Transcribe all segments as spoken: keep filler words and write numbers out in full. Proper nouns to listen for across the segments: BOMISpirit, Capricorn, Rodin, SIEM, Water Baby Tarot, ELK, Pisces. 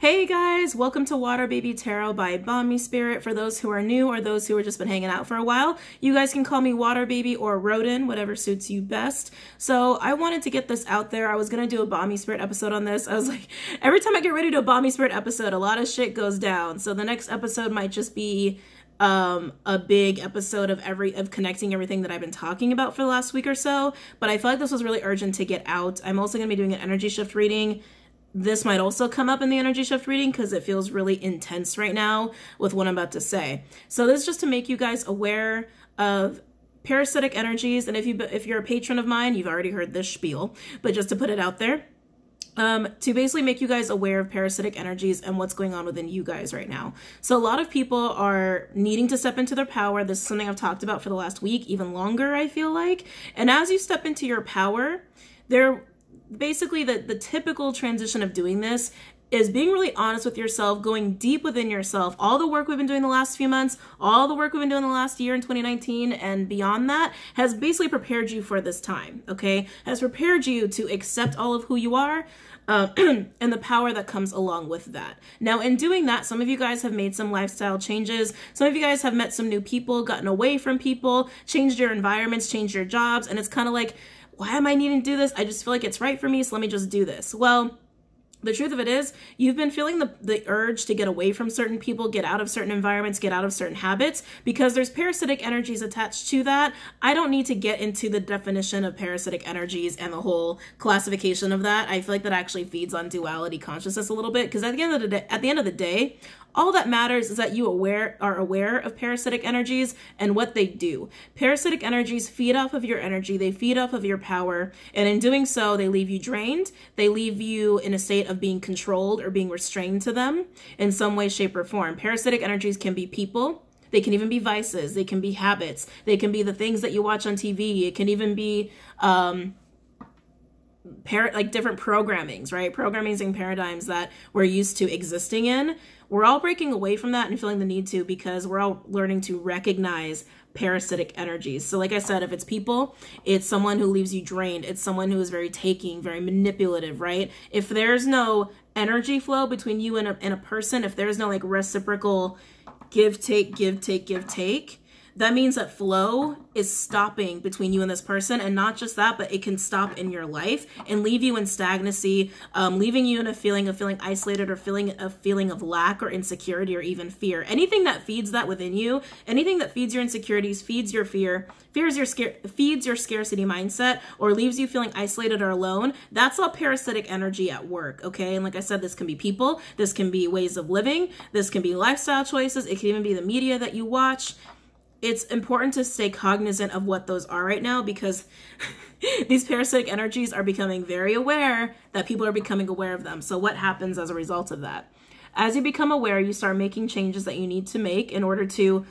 Hey guys, welcome to Water Baby Tarot by BOMISpirit. For those who are new or those who have just been hanging out for a while, you guys can call me Water Baby or Rodin, whatever suits you best. So I wanted to get this out there. I was going to do a BOMISpirit episode on this. I was like, every time I get ready to do a BOMISpirit episode, a lot of shit goes down. So the next episode might just be um a big episode of every of connecting everything that I've been talking about for the last week or so, but I feel like this was really urgent to get out. I'm also going to be doing an energy shift reading. This might also come up in the energy shift reading because it feels really intense right now with what I'm about to say. So this is just to make you guys aware of parasitic energies, and if you if you're a patron of mine, you've already heard this spiel, but just to put it out there. Um, to basically make you guys aware of parasitic energies and what's going on within you guys right now. So a lot of people are needing to step into their power. This is something I've talked about for the last week, even longer, I feel like. And as you step into your power, they're basically the, the typical transition of doing this is being really honest with yourself, going deep within yourself. All the work we've been doing the last few months, all the work we've been doing the last year in twenty nineteen and beyond that has basically prepared you for this time, okay? Has prepared you to accept all of who you are uh, and the power that comes along with that. Now, in doing that, some of you guys have made some lifestyle changes. Some of you guys have met some new people, gotten away from people, changed your environments, changed your jobs, and it's kind of like, why am I needing to do this? I just feel like it's right for me, so let me just do this. Well, the truth of it is, you've been feeling the, the urge to get away from certain people, get out of certain environments, get out of certain habits, because there's parasitic energies attached to that. I don't need to get into the definition of parasitic energies and the whole classification of that. I feel like that actually feeds on duality consciousness a little bit, because at the end of the day, at the end of the day, all that matters is that you aware are aware of parasitic energies and what they do. Parasitic energies feed off of your energy, they feed off of your power, and in doing so, they leave you drained, they leave you in a state of being controlled or being restrained to them in some way, shape, or form. Parasitic energies can be people, they can even be vices, they can be habits, they can be the things that you watch on T V, it can even be um, par like different programmings, right? Programmings and paradigms that we're used to existing in. We're all breaking away from that and feeling the need to, because we're all learning to recognize parasitic energies. So like I said, if it's people, it's someone who leaves you drained. It's someone who is very taking, very manipulative, right? If there's no energy flow between you and a, and a person, if there's no like reciprocal give, take, give, take, give, take, that means that flow is stopping between you and this person. And not just that, but it can stop in your life and leave you in stagnancy, um, leaving you in a feeling of feeling isolated or feeling a feeling of lack or insecurity or even fear. Anything that feeds that within you, anything that feeds your insecurities, feeds your fear, fears your scare, feeds your scarcity mindset, or leaves you feeling isolated or alone, that's all parasitic energy at work, okay? And like I said, this can be people, this can be ways of living, this can be lifestyle choices, it can even be the media that you watch. It's important to stay cognizant of what those are right now, because these parasitic energies are becoming very aware that people are becoming aware of them. So what happens as a result of that? As you become aware, you start making changes that you need to make in order to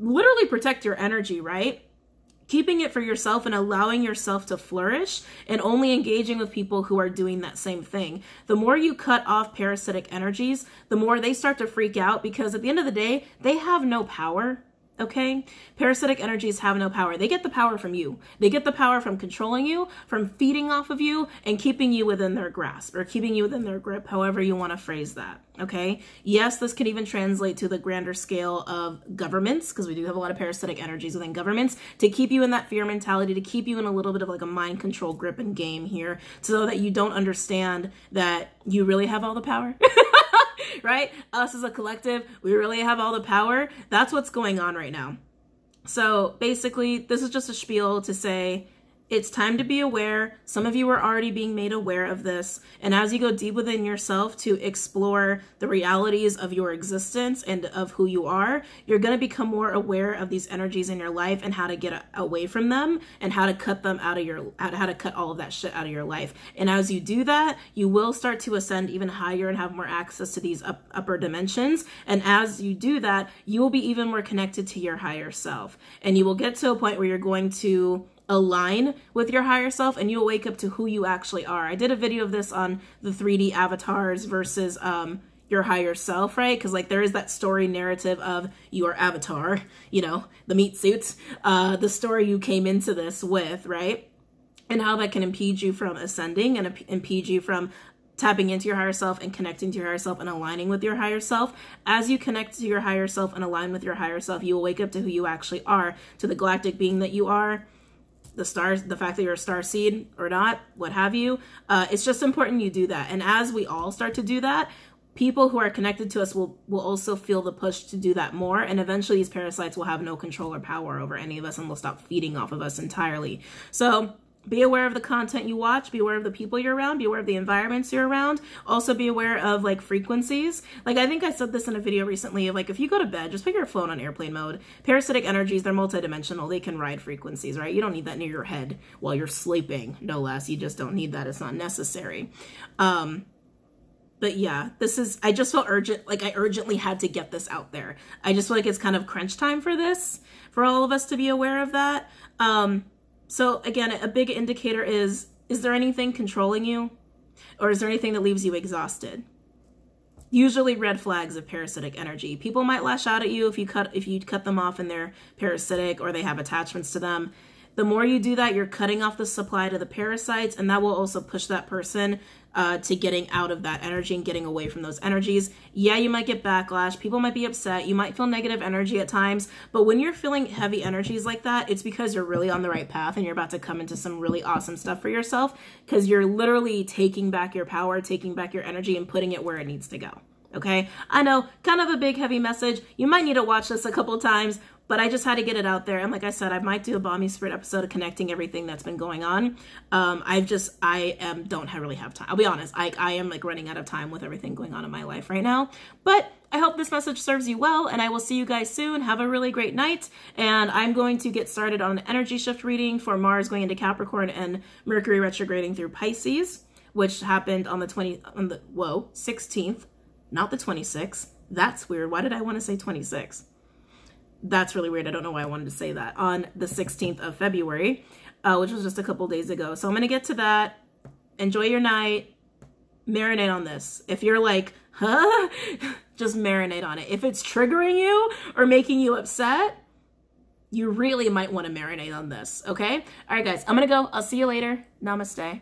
literally protect your energy, right? Keeping it for yourself and allowing yourself to flourish, and only engaging with people who are doing that same thing. The more you cut off parasitic energies, the more they start to freak out, because at the end of the day, they have no power. Okay? Parasitic energies have no power. They get the power from you. They get the power from controlling you, from feeding off of you, and keeping you within their grasp, or keeping you within their grip, however you want to phrase that. Okay? Yes, this can even translate to the grander scale of governments, because we do have a lot of parasitic energies within governments, to keep you in that fear mentality, to keep you in a little bit of like a mind control grip and game here, so that you don't understand that you really have all the power. Right? Us as a collective, we really have all the power. That's what's going on right now. So basically, this is just a spiel to say it's time to be aware. Some of you are already being made aware of this. And as you go deep within yourself to explore the realities of your existence and of who you are, you're going to become more aware of these energies in your life and how to get away from them and how to cut them out of your, how to cut all of that shit out of your life. And as you do that, you will start to ascend even higher and have more access to these up, upper dimensions. And as you do that, you will be even more connected to your higher self. And you will get to a point where you're going to align with your higher self, and you'll wake up to who you actually are. I did a video of this on the three D avatars versus um your higher self, right? Because like there is that story narrative of your avatar, you know, the meat suit, uh the story you came into this with, right? And how that can impede you from ascending and impede you from tapping into your higher self and connecting to your higher self and aligning with your higher self. As you connect to your higher self and align with your higher self, you will wake up to who you actually are, to the galactic being that you are, the stars, the fact that you're a star seed or not, what have you. Uh, it's just important you do that. And as we all start to do that, people who are connected to us will, will also feel the push to do that more. And eventually these parasites will have no control or power over any of us and will stop feeding off of us entirely. So be aware of the content you watch, be aware of the people you're around, be aware of the environments you're around. Also be aware of like frequencies. Like I think I said this in a video recently of like, if you go to bed, just put your phone on airplane mode. Parasitic energies, they're multidimensional. They can ride frequencies, right? You don't need that near your head while you're sleeping, no less. You just don't need that. It's not necessary. Um, But yeah, this is, I just felt urgent, like I urgently had to get this out there. I just feel like it's kind of crunch time for this, for all of us to be aware of that. Um, so again, a big indicator is, is there anything controlling you? Or is there anything that leaves you exhausted? Usually red flags of parasitic energy. People might lash out at you if you cut, if you cut them off and they're parasitic or they have attachments to them. The more you do that, you're cutting off the supply to the parasites, and that will also push that person uh, to getting out of that energy and getting away from those energies. Yeah, you might get backlash. People might be upset. You might feel negative energy at times, but when you're feeling heavy energies like that, it's because you're really on the right path and you're about to come into some really awesome stuff for yourself because you're literally taking back your power, taking back your energy, and putting it where it needs to go. Okay, I know, kind of a big heavy message. You might need to watch this a couple times, but I just had to get it out there. And like I said, I might do a BOMISpirit episode of connecting everything that's been going on. Um, I've just, I am, don't have really have time. I'll be honest, I, I am like running out of time with everything going on in my life right now. But I hope this message serves you well, and I will see you guys soon. Have a really great night. And I'm going to get started on an energy shift reading for Mars going into Capricorn and Mercury retrograding through Pisces, which happened on the twentieth, on the, whoa, sixteenth. Not the twenty-sixth. That's weird. Why did I want to say twenty-six? That's really weird. I don't know why I wanted to say that. On the sixteenth of February, uh, which was just a couple days ago. So I'm going to get to that. Enjoy your night. Marinate on this. If you're like, huh? Just marinate on it. If it's triggering you or making you upset, you really might want to marinate on this. Okay? All right, guys. I'm going to go. I'll see you later. Namaste.